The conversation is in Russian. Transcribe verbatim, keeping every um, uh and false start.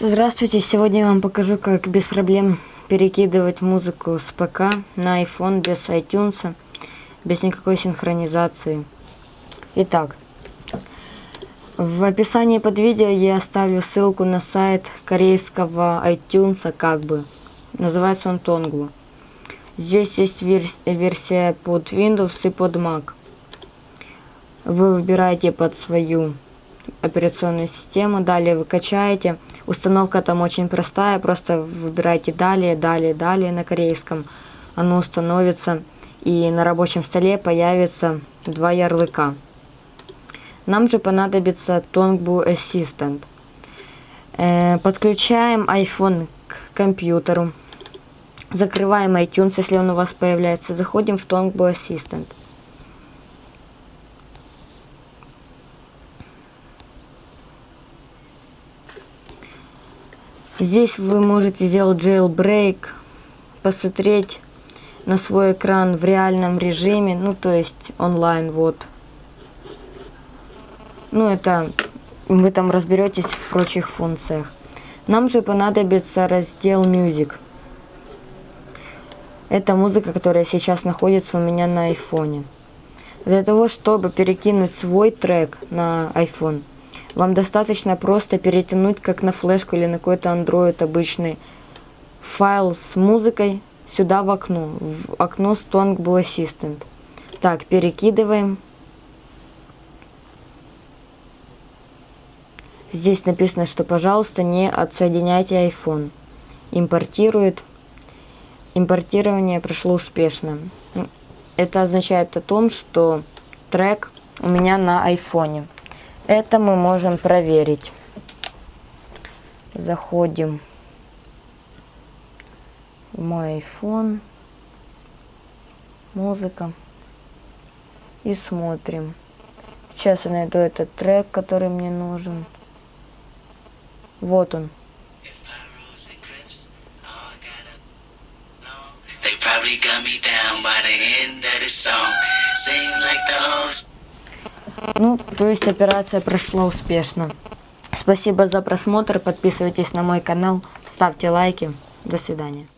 Здравствуйте! Сегодня я вам покажу, как без проблем перекидывать музыку с ПК на iPhone без iTunes, без никакой синхронизации. Итак, в описании под видео я оставлю ссылку на сайт корейского iTunes, как бы. Называется он Tongbu. Здесь есть версия под Windows и под Mac. Вы выбираете под свою операционную систему, далее вы качаете. Установка там очень простая, просто выбираете далее, далее, далее на корейском. Оно установится, и на рабочем столе появится два ярлыка. Нам же понадобится Tongbu Assistant. Подключаем iPhone к компьютеру. Закрываем iTunes, если он у вас появляется. Заходим в Tongbu Assistant. Здесь вы можете сделать jailbreak, посмотреть на свой экран в реальном режиме, ну то есть онлайн, вот. Ну это вы там разберетесь в прочих функциях. Нам же понадобится раздел Music. Это музыка, которая сейчас находится у меня на айфоне. Для того, чтобы перекинуть свой трек на iPhone, вам достаточно просто перетянуть, как на флешку или на какой-то Android обычный, файл с музыкой сюда в окно, в окно с Tongbu Assistant. Так, перекидываем. Здесь написано, что, пожалуйста, не отсоединяйте iPhone. Импортирует. Импортирование прошло успешно. Это означает о том, что трек у меня на iPhone. Это мы можем проверить. Заходим в мой iPhone, музыка, и смотрим. Сейчас я найду этот трек, который мне нужен. Вот он. Ну, то есть операция прошла успешно. Спасибо за просмотр, подписывайтесь на мой канал, ставьте лайки. До свидания.